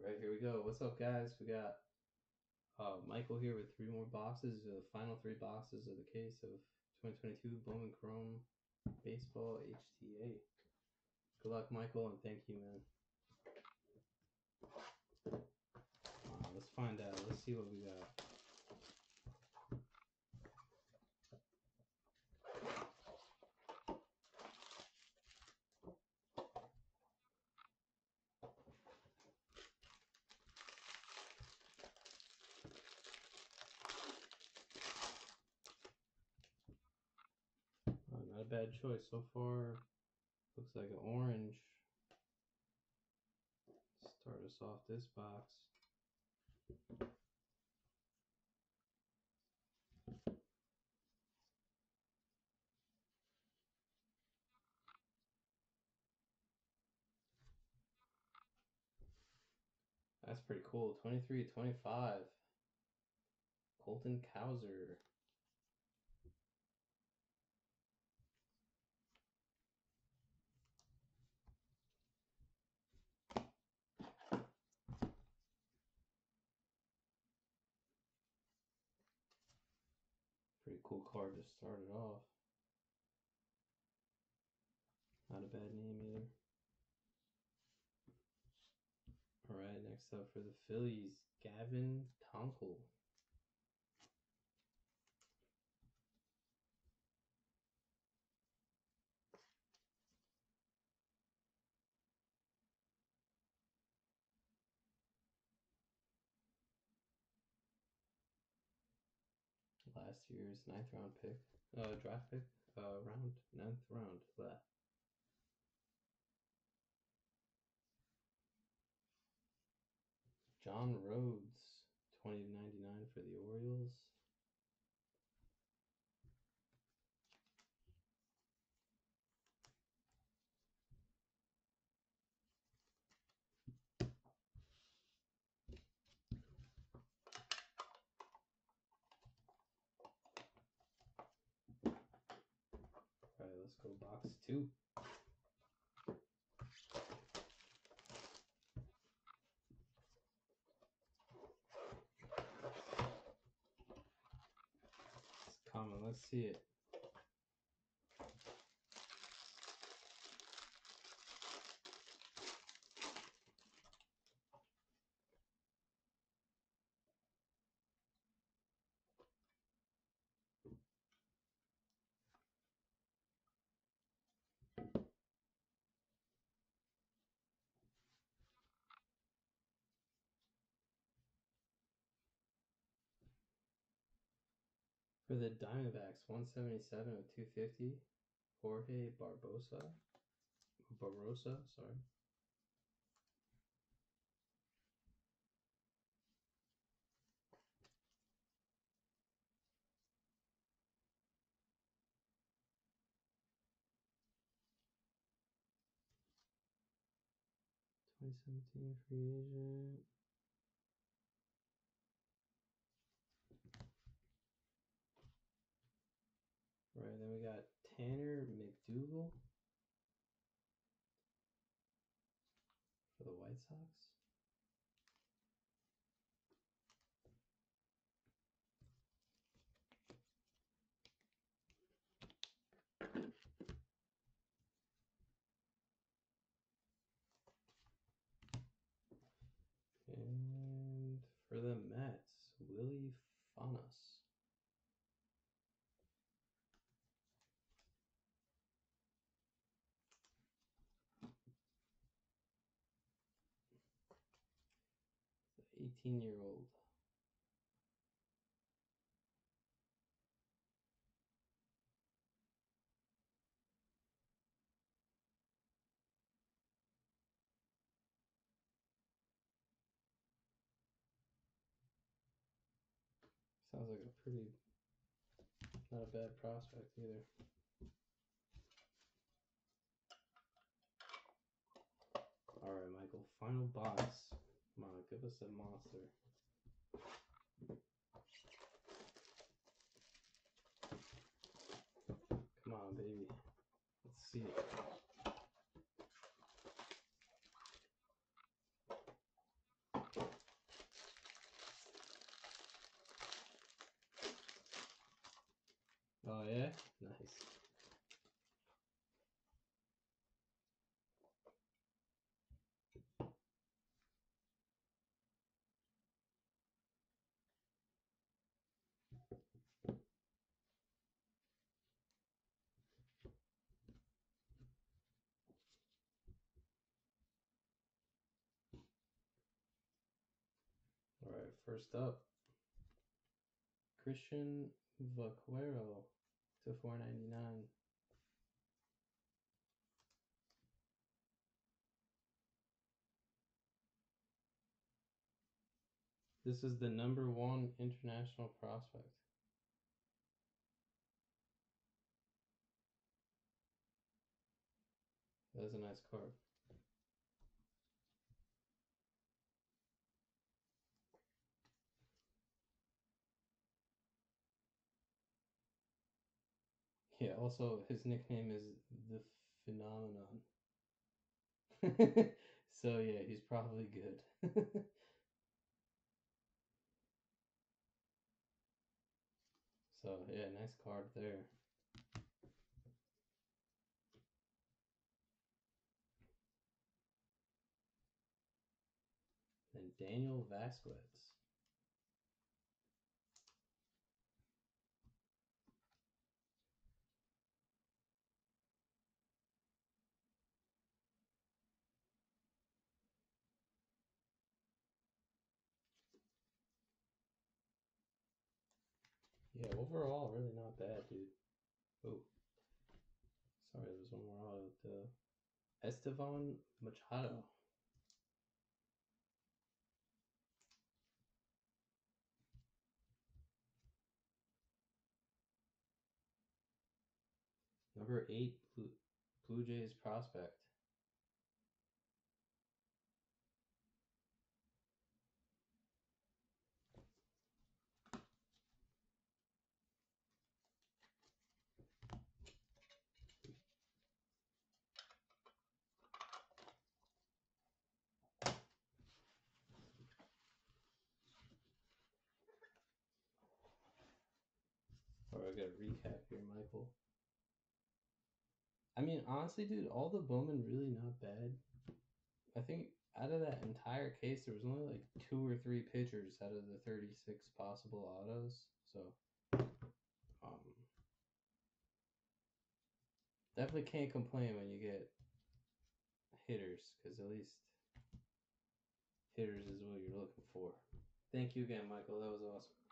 All right, here we go. What's up, guys? We got Michael here with three more boxes, the final three boxes of the case of 2022 Bowman Chrome Baseball HTA. Good luck, Michael, and thank you, man. Let's find out. Let's see what we got. Not a bad choice so far. Looks like an orange. Start us off this box. That's pretty cool. 23-25. Colton Cowser. Pretty cool card to start it off. Not a bad name either. All right, next up for the Phillies, Gavin Tonkle. Last year's ninth round pick. Blah. John Rhodes, 20/99 for the Orioles. All right, let's go box two. It's coming. Let's see it. For the Diamondbacks, 177/250, Jorge Barbosa. Barbosa. '17 free agent. Right, then we got Tanner McDougal for the White Sox. And for the Mets, Willie Fanas. The 18-year-old. Sounds like a pretty, not a bad prospect either. All right, Michael, final box. Come on, give us a monster. Come on, baby. Let's see it. Nice. All right, first up, Christian Vaquero to 499. This is the #1 international prospect. That is a nice card. Yeah, also his nickname is The Phenomenon. So yeah, he's probably good. So yeah, nice card there. And Daniel Vasquez. Yeah, overall, really not bad, dude. Oh, sorry, there was one more auto. Estevan Machado. #8, Blue Jays prospect. I got a recap here, Michael. I mean, honestly, dude, all the Bowman really not bad. I think out of that entire case, there was only like 2 or 3 pitchers out of the 36 possible autos. So, definitely can't complain when you get hitters, because at least hitters is what you're looking for. Thank you again, Michael. That was awesome.